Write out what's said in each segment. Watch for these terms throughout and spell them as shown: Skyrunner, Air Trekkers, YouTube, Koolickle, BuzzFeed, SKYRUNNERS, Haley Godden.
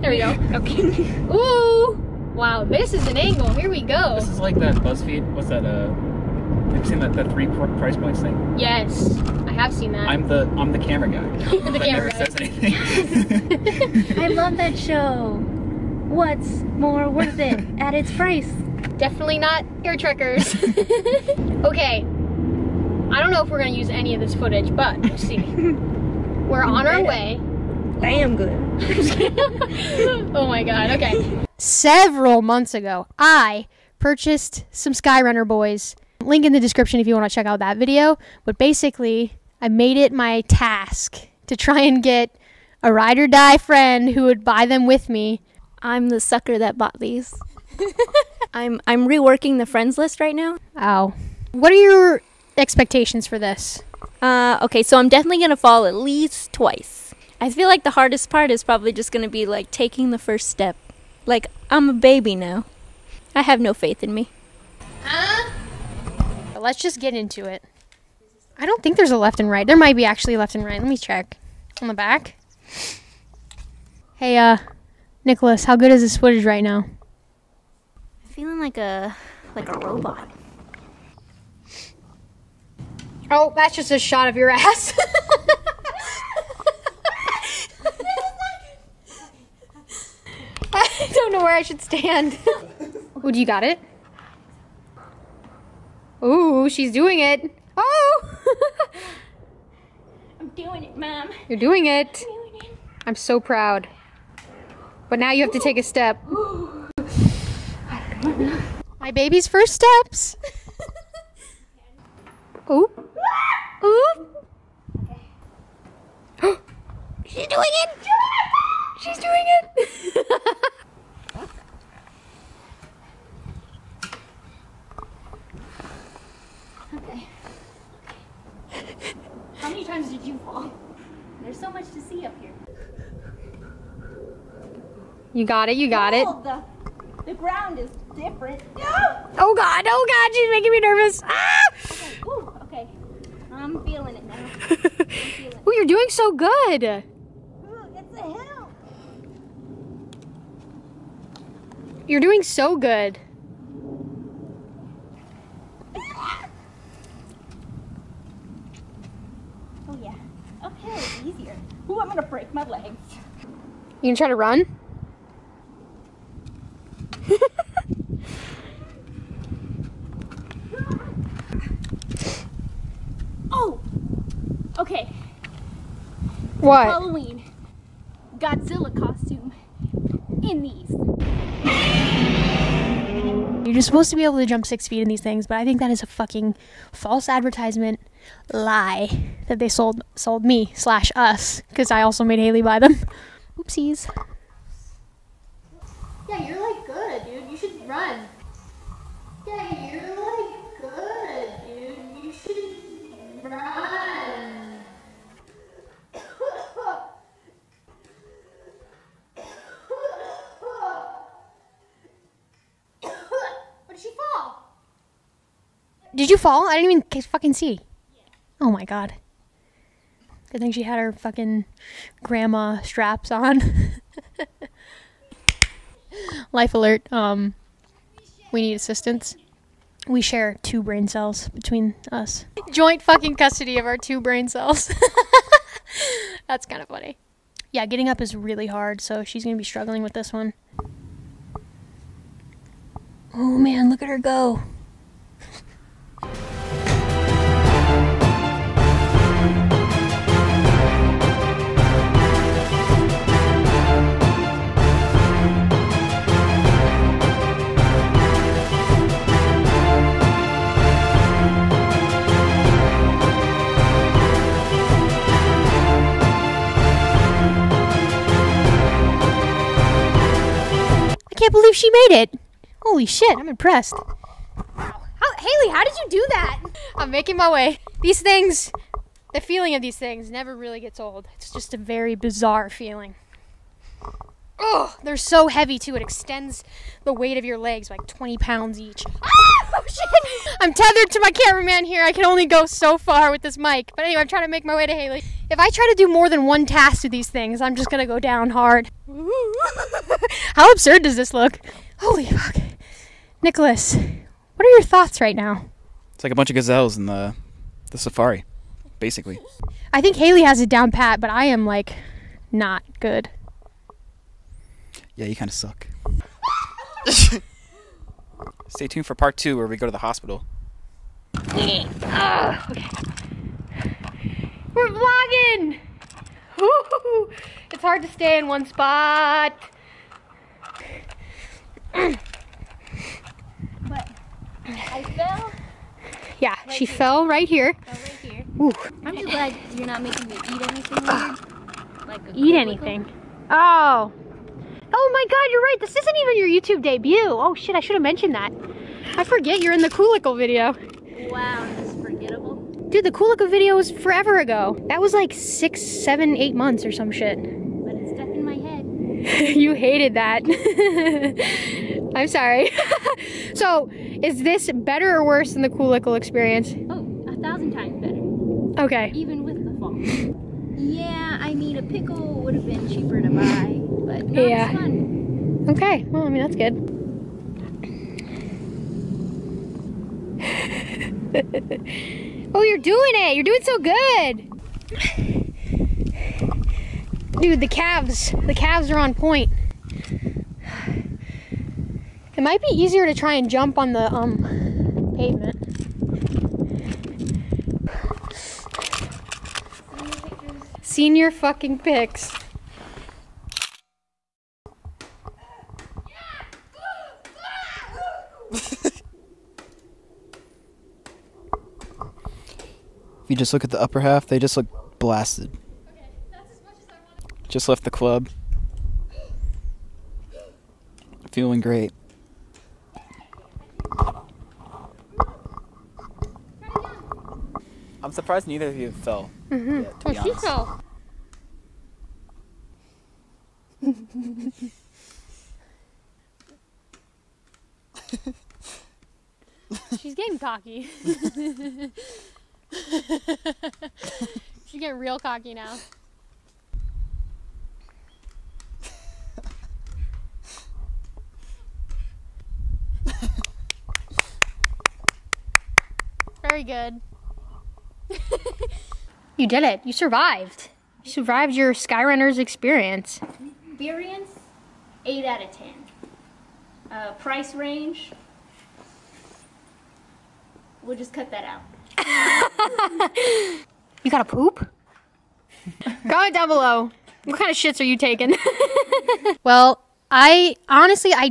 There we go. Okay. Ooh! Wow, this is an angle. Here we go. This is like that BuzzFeed. What's that? Have you seen that 3 price points thing? Yes, I have seen that. I'm the camera guy. The camera guy. Says anything. Yes. I love that show. What's more worth it at its price? Definitely not Air Trekkers. Okay. I don't know if we're gonna use any of this footage, but we'll see. We're on our way. I am good. Oh my god, okay. Several months ago, I purchased some Skyrunner boys. Link in the description if you want to check out that video. But basically, I made it my task to try and get a ride or die friend who would buy them with me. I'm the sucker that bought these. I'm reworking the friends list right now. Ow. What are your expectations for this? Okay, so I'm definitely going to fall at least twice. I feel like the hardest part is probably just going to be like taking the first step. Like, I'm a baby now. I have no faith in me. Let's just get into it. I don't think there's a left and right. There might be actually left and right. Let me check. On the back. Hey, Nicholas, how good is this footage right now? I'm feeling like a robot. Oh, that's just a shot of your ass. I don't know where I should stand. Oh, do you got it? Ooh, she's doing it. Oh! I'm doing it, Mom. You're doing it. I'm doing it. I'm so proud. But now you have to take a step. My baby's first steps. Ooh. Ooh. She's doing it. She's doing it. Okay. How many times did you fall? There's so much to see up here. You got it, you got it. The ground is different. No! Oh god, she's making me nervous. Ah! Okay, ooh, okay. I'm feeling it now. I'm feeling it. Ooh, you're doing so good. Ooh, it's a hill. You're doing so good. Oh yeah. Okay, easier. Ooh, I'm gonna break my legs. You gonna try to run? Oh, okay. What? Halloween Godzilla costume in these. You're just supposed to be able to jump 6 feet in these things, but I think that is a fucking false advertisement lie that they sold me / us, because I also made Haley buy them. Oopsies. Yeah, you're like good, dude. You should run. Yeah, you're like good, dude. You should run. Where did she fall? Did you fall? I didn't even fucking see. Yeah. Oh my god. Good thing she had her fucking grandma straps on. Life alert, we need assistance. We share 2 brain cells between us. Joint fucking custody of our 2 brain cells. That's kind of funny. Yeah, getting up is really hard, so she's gonna be struggling with this one. Oh man, look at her go. I can't believe she made it. Holy shit, I'm impressed. Wow. Haley, how did you do that? I'm making my way. These things, the feeling of these things never really gets old. It's just a very bizarre feeling. Oh, they're so heavy too. It extends the weight of your legs like 20 pounds each. Ah! Oh shit! I'm tethered to my cameraman here. I can only go so far with this mic. But anyway, I'm trying to make my way to Haley. If I try to do more than one task with these things, I'm just gonna go down hard. How absurd does this look? Holy fuck. Nicholas, what are your thoughts right now? It's like a bunch of gazelles in the safari, basically. I think Haley has it down pat, but I am like not good. Yeah, you kind of suck. Stay tuned for part 2 where we go to the hospital. Oh, okay. We're vlogging! Woo-hoo-hoo. It's hard to stay in one spot. But I fell. Yeah, right she here. Fell right here. Fell right here. Ooh. I'm just glad you're not making me eat anything. Like a eat anything. Oh. Oh my god, you're right. This isn't even your YouTube debut. Oh shit, I should have mentioned that. I forget you're in the Koolickle video. Wow, this is forgettable. Dude, the Koolickle video was forever ago. That was like 6, 7, 8 months or some shit. But it's stuck in my head. You hated that. I'm sorry. So, is this better or worse than the Koolickle experience? Oh, 1,000 times better. Okay. Even with the fall. Yeah, I mean, a pickle would have been cheaper to buy, but no, yeah. It's fun. Okay, well, I mean, that's good. Oh, you're doing it! You're doing so good! Dude, the calves are on point. It might be easier to try and jump on the pavement. Senior fucking pics. If you just look at the upper half, they just look blasted. Okay, that's as much as I want. Just left the club. Feeling great. I'm surprised neither of you fell. Mm-hmm. Yeah, oh, she fell. She's getting cocky. She's getting real cocky now. Very good. You did it. You survived. You survived your Skyrunner's experience. Experience, 8 out of 10. Price range, we'll just cut that out. You gotta poop? Comment down below. What kind of shits are you taking? Well, I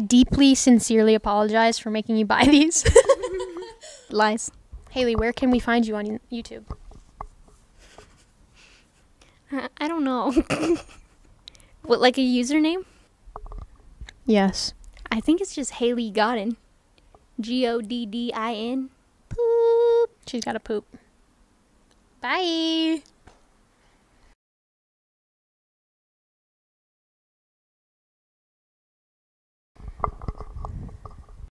deeply, sincerely apologize for making you buy these. Lies. Haley, where can we find you on YouTube? I don't know. What, like a username? Yes. I think it's just Haley Godden. G-O-D-D-I-N. Poop. She's got a poop. Bye.